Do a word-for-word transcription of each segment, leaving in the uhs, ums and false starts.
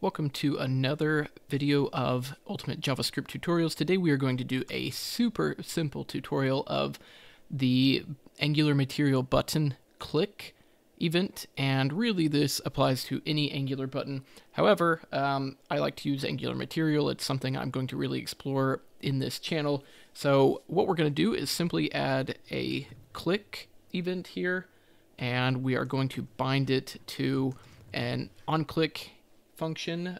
Welcome to another video of Ultimate JavaScript Tutorials. Today we are going to do a super simple tutorial of the Angular Material button click event, and really this applies to any Angular button. However, um, I like to use Angular Material. It's something I'm going to really explore in this channel. So what we're going to do is simply add a click event here, and we are going to bind it to an onClick function,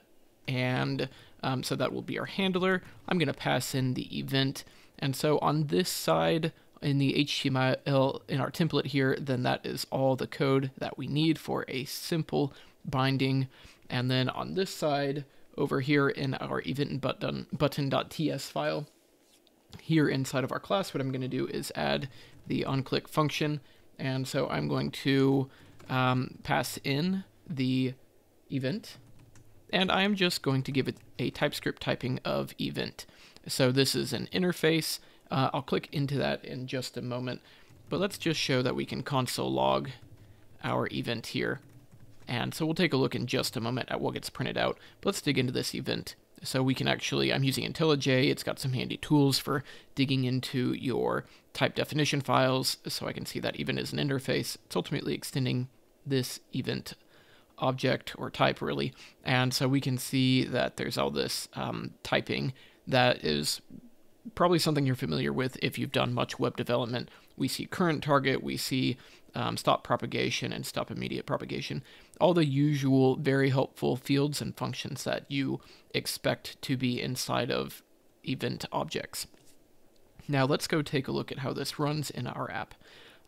and um, so that will be our handler. I'm going to pass in the event, and so on this side in the H T M L in our template here, then that is all the code that we need for a simple binding. And then on this side over here in our event button button.ts file here inside of our class, what I'm going to do is add the onClick function, and so I'm going to um, pass in the event. And I'm just going to give it a TypeScript typing of event. So this is an interface. Uh, I'll click into that in just a moment, but let's just show that we can console log our event here. And so we'll take a look in just a moment at what gets printed out. But let's dig into this event. So we can actually, I'm using IntelliJ. It's got some handy tools for digging into your type definition files. So I can see that event is an interface. It's ultimately extending this event object or type, really. And so we can see that there's all this um, typing that is probably something you're familiar with if you've done much web development. We see current target, we see um, stop propagation and stop immediate propagation, all the usual very helpful fields and functions that you expect to be inside of event objects. Now let's go take a look at how this runs in our app.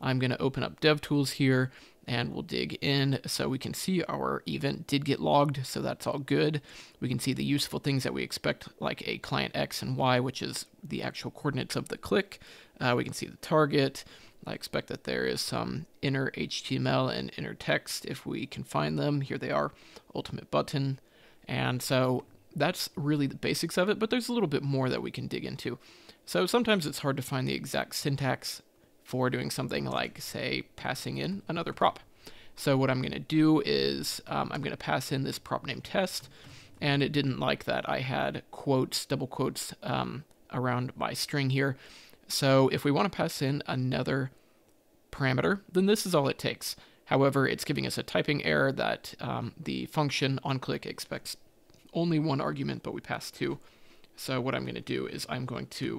I'm going to open up DevTools here, and we'll dig in so we can see our event did get logged, so that's all good. We can see the useful things that we expect, like a client X and Y, which is the actual coordinates of the click. Uh, we can see the target. I expect that there is some inner H T M L and inner text if we can find them. Here they are, ultimate button. And so that's really the basics of it, but there's a little bit more that we can dig into. So sometimes it's hard to find the exact syntax for doing something like, say, passing in another prop. So what I'm going to do is um, I'm going to pass in this prop name test, and it didn't like that I had quotes, double quotes um, around my string here. So if we want to pass in another parameter, then this is all it takes. However, it's giving us a typing error that um, the function onClick expects only one argument, but we pass two. So what I'm going to do is I'm going to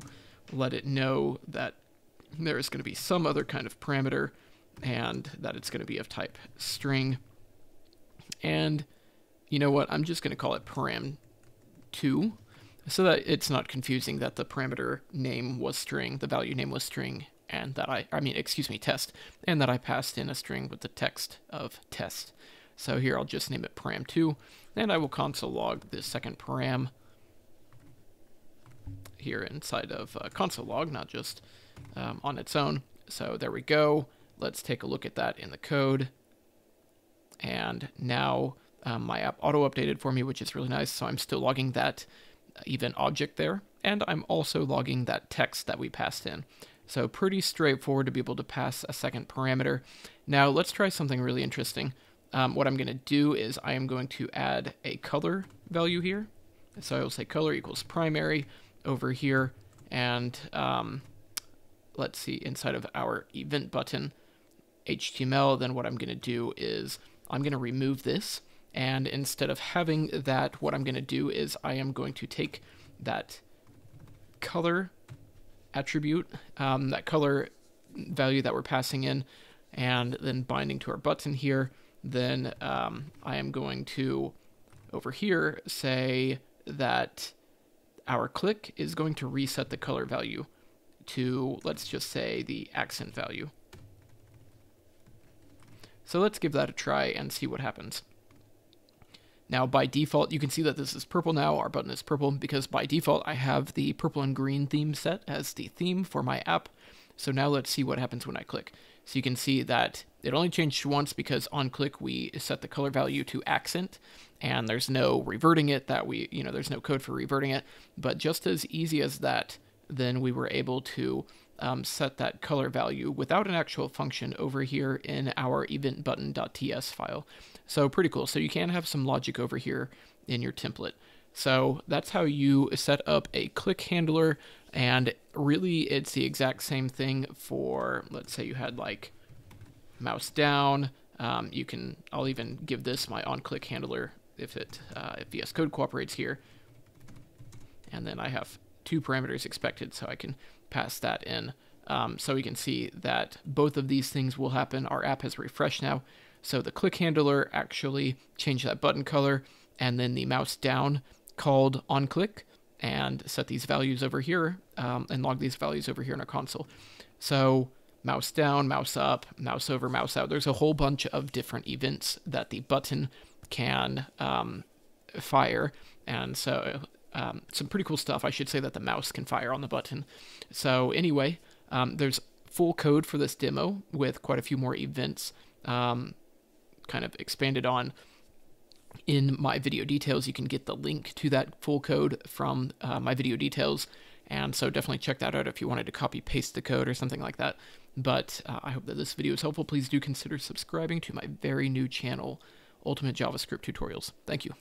let it know that there is going to be some other kind of parameter, and that it's going to be of type string. And you know what? I'm just going to call it param two, so that it's not confusing that the parameter name was string, the value name was string, and that I, I mean, excuse me, test, and that I passed in a string with the text of test. So here I'll just name it param two, and I will console log this second param here inside of uh, console log, not just um, on its own. So there we go. Let's take a look at that in the code. And now um, my app auto updated for me, which is really nice. So I'm still logging that event object there. And I'm also logging that text that we passed in. So pretty straightforward to be able to pass a second parameter. Now let's try something really interesting. Um, what I'm going to do is I am going to add a color value here. So I will say color equals primary over here, and um, let's see, inside of our event button H T M L, then what I'm going to do is I'm going to remove this, and instead of having that, what I'm going to do is I am going to take that color attribute, um, that color value that we're passing in, and then binding to our button here, then um, I am going to over here say that our click is going to reset the color value to, let's just say, the accent value. So let's give that a try and see what happens. Now by default, you can see that this is purple now, our button is purple, because by default I have the purple and green theme set as the theme for my app. So now let's see what happens when I click. So you can see that it only changed once, because on click we set the color value to accent, and there's no reverting it, that we, you know, there's no code for reverting it. But just as easy as that, then we were able to um, set that color value without an actual function over here in our event button.ts file. So pretty cool. So you can have some logic over here in your template. So that's how you set up a click handler. And really it's the exact same thing for, let's say you had like mouse down. Um, you can, I'll even give this my on-click handler if it, uh, if V S Code cooperates here. And then I have two parameters expected, so I can pass that in. Um, so we can see that both of these things will happen. Our app has refreshed now. So the click handler actually changed that button color, and then the mouse down called on click and set these values over here um, and log these values over here in our console. So mouse down, mouse up, mouse over, mouse out. There's a whole bunch of different events that the button can um, fire. And so um, some pretty cool stuff. I should say that the mouse can fire on the button. So anyway, um, there's full code for this demo with quite a few more events um, kind of expanded on. In my video details, you can get the link to that full code from uh, my video details. And so definitely check that out if you wanted to copy paste the code or something like that. But uh, I hope that this video is helpful. Please do consider subscribing to my very new channel, Ultimate JavaScript Tutorials. Thank you.